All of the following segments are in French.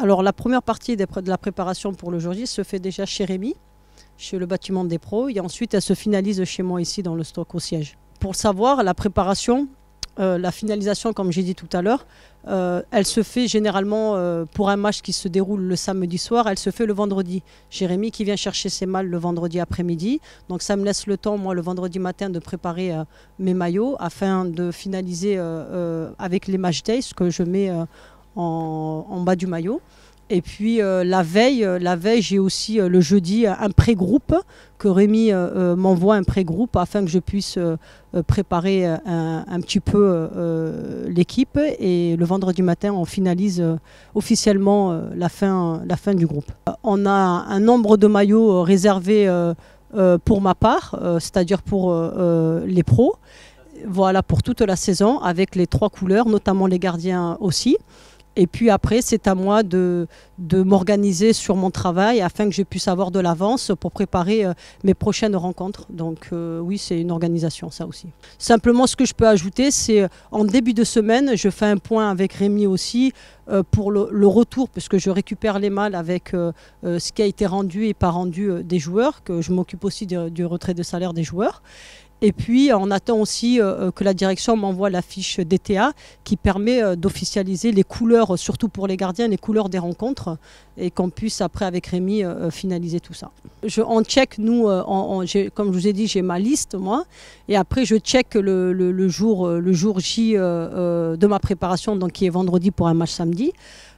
Alors la première partie de la préparation pour le jour J se fait déjà chez Rémi, chez le bâtiment des pros, et ensuite elle se finalise chez moi ici dans le stock au siège. Pour savoir, la préparation, la finalisation comme j'ai dit tout à l'heure, elle se fait généralement pour un match qui se déroule le samedi soir, elle se fait le vendredi. Jérémy qui vient chercher ses malles le vendredi après-midi, donc ça me laisse le temps moi le vendredi matin de préparer mes maillots afin de finaliser avec les match days que je mets en bas du maillot. Et puis la veille j'ai aussi le jeudi un pré-groupe que Rémi m'envoie, un pré-groupe afin que je puisse préparer un petit peu l'équipe, et le vendredi matin on finalise officiellement la fin du groupe. On a un nombre de maillots réservés pour ma part, c'est-à-dire pour les pros. Voilà, pour toute la saison avec les trois couleurs, notamment les gardiens aussi. Et puis après, c'est à moi de m'organiser sur mon travail afin que je puisse avoir de l'avance pour préparer mes prochaines rencontres. Donc oui, c'est une organisation, ça aussi. Simplement, ce que je peux ajouter, c'est en début de semaine, je fais un point avec Rémi aussi pour le retour, puisque je récupère les malles avec ce qui a été rendu et pas rendu des joueurs, que je m'occupe aussi du retrait de salaire des joueurs. Et puis, on attend aussi que la direction m'envoie la fiche DTA qui permet d'officialiser les couleurs, surtout pour les gardiens, les couleurs des rencontres, et qu'on puisse après, avec Rémi, finaliser tout ça. On check, nous, comme je vous ai dit, j'ai ma liste, moi, et après, je check le jour J de ma préparation, donc qui est vendredi pour un match samedi.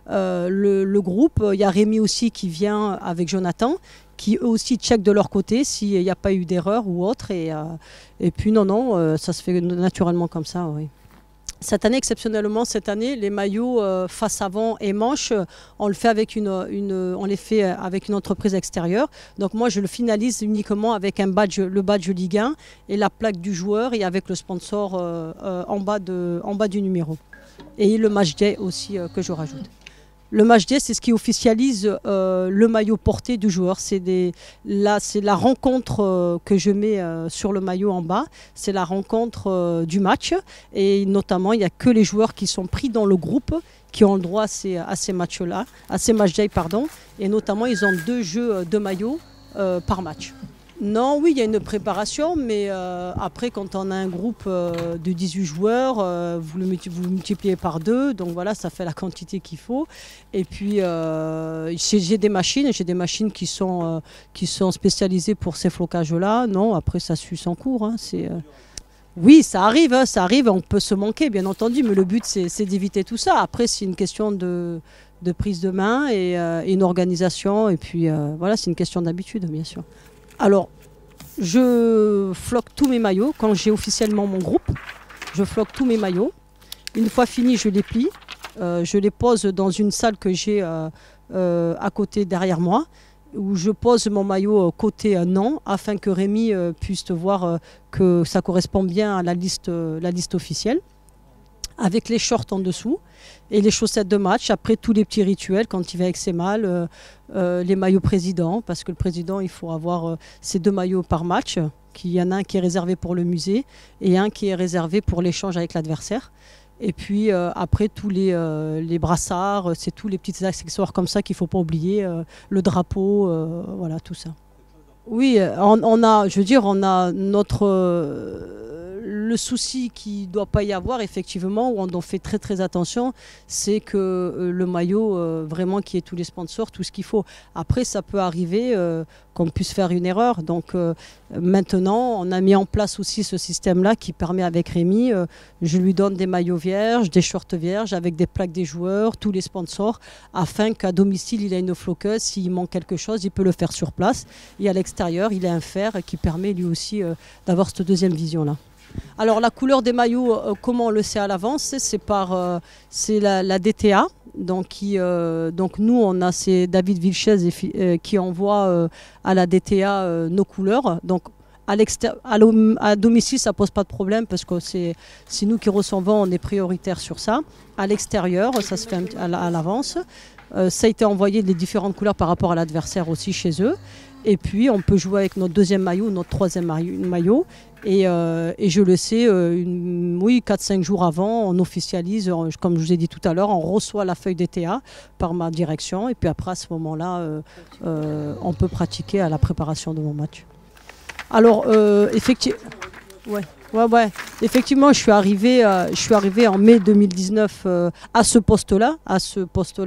Le groupe, il y a Rémi aussi qui vient avec Jonathan, qui eux aussi checkent de leur côté s'il n'y a pas eu d'erreur ou autre, et puis non, ça se fait naturellement comme ça, oui. Cette année, exceptionnellement, cette année, les maillots face avant et manches, on le fait avec on les fait avec une entreprise extérieure. Donc moi, je le finalise uniquement avec le badge Ligue 1 et la plaque du joueur, et avec le sponsor en bas du numéro. Et le match day aussi que je rajoute. Le match day, c'est ce qui officialise le maillot porté du joueur. C'est la rencontre que je mets sur le maillot en bas. C'est la rencontre du match. Et notamment, il n'y a que les joueurs qui sont pris dans le groupe qui ont le droit à ces match day, pardon. Et notamment, ils ont deux jeux de maillots par match. Non, oui, il y a une préparation, mais après, quand on a un groupe de 18 joueurs, vous le multipliez par 2, donc voilà, ça fait la quantité qu'il faut. Et puis, j'ai des machines qui sont spécialisées pour ces flocages-là. Non, après, ça suit sans cours, hein, oui, ça arrive, on peut se manquer, bien entendu, mais le but, c'est d'éviter tout ça. Après, c'est une question de prise de main et une organisation, et puis voilà, c'est une question d'habitude, bien sûr. Alors, je floque tous mes maillots. Quand j'ai officiellement mon groupe, je floque tous mes maillots. Une fois fini, je les plie. Je les pose dans une salle que j'ai à côté, derrière moi, où je pose mon maillot côté non, afin que Rémi puisse voir que ça correspond bien à la liste officielle, avec les shorts en dessous et les chaussettes de match. Après, tous les petits rituels, quand il va avec ses malles, les maillots président, parce que le président, il faut avoir ses 2 maillots par match. Il y en a un qui est réservé pour le musée et un qui est réservé pour l'échange avec l'adversaire. Et puis après, tous les brassards, c'est tous les petits accessoires comme ça qu'il ne faut pas oublier, le drapeau, voilà, tout ça. Oui, on a notre... le souci qui ne doit pas y avoir, effectivement, où on en fait très très attention, c'est que le maillot, vraiment, qui est tous les sponsors, tout ce qu'il faut. Après, ça peut arriver qu'on puisse faire une erreur. Donc maintenant, on a mis en place aussi ce système-là qui permet, avec Rémi, je lui donne des maillots vierges, des shorts vierges, avec des plaques des joueurs, tous les sponsors, afin qu'à domicile, il ait une floqueuse. S'il manque quelque chose, il peut le faire sur place. Et à l'extérieur, il a un fer qui permet lui aussi d'avoir cette deuxième vision-là. Alors la couleur des maillots, comment on le sait à l'avance, c'est par la DTA. Donc nous, on a David Villechaise qui envoie à la DTA nos couleurs. Donc À domicile, ça pose pas de problème parce que c'est nous qui recevons, on est prioritaire sur ça. À l'extérieur, ça se fait à l'avance. Ça a été envoyé les différentes couleurs par rapport à l'adversaire aussi chez eux. Et puis, on peut jouer avec notre deuxième maillot, notre troisième maillot. Et je le sais, 4-5 jours avant, on officialise, comme je vous ai dit tout à l'heure, on reçoit la feuille DTA par ma direction. Et puis après, à ce moment-là, on peut pratiquer à la préparation de mon match. Alors, effectivement, je suis arrivée en mai 2019 à ce poste-là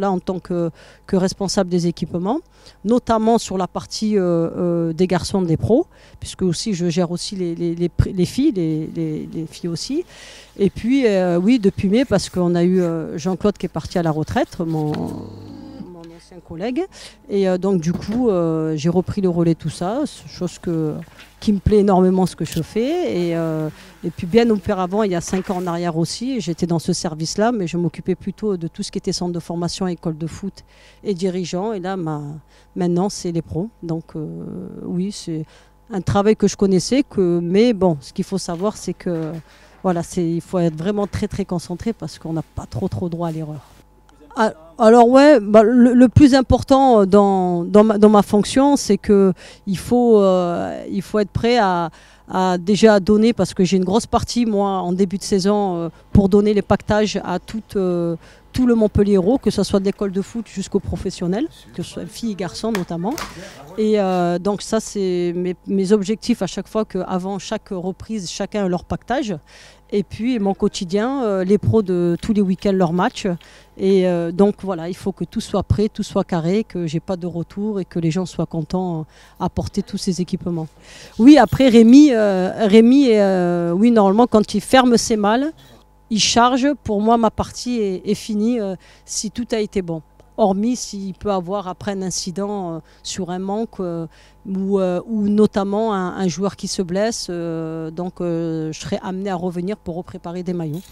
en tant que responsable des équipements, notamment sur la partie des garçons des pros, puisque aussi je gère aussi les filles aussi. Et puis oui, depuis mai, parce qu'on a eu Jean-Claude qui est parti à la retraite, mon ancien collègue, et donc du coup j'ai repris le relais tout ça, chose qui me plaît énormément ce que je fais. Et puis bien auparavant, il y a 5 ans en arrière aussi, j'étais dans ce service-là, mais je m'occupais plutôt de tout ce qui était centre de formation, école de foot et dirigeant. Et là, maintenant, c'est les pros. Donc oui, c'est un travail que je connaissais, mais bon, ce qu'il faut savoir, c'est que voilà, il faut être vraiment très très concentré parce qu'on n'a pas trop droit à l'erreur. Alors ouais, bah, le plus important dans ma fonction, c'est que il faut être prêt à déjà donner, parce que j'ai une grosse partie moi en début de saison pour donner les pactages à tout le Montpelliérain, que ce soit de l'école de foot jusqu'aux professionnels, que ce soit filles et garçons notamment. Et donc ça, c'est mes objectifs à chaque fois, qu'avant chaque reprise, chacun a leur pactage. Et puis mon quotidien, les pros de tous les week-ends, leurs matchs. Et donc voilà, il faut que tout soit prêt, tout soit carré, que j'ai pas de retour et que les gens soient contents à porter tous ces équipements. Oui, après Rémi, oui, normalement quand il ferme ses malles, il charge. Pour moi, ma partie est finie si tout a été bon. Hormis s'il peut avoir après un incident sur un manque ou notamment un joueur qui se blesse. Donc je serai amené à revenir pour repréparer des maillots.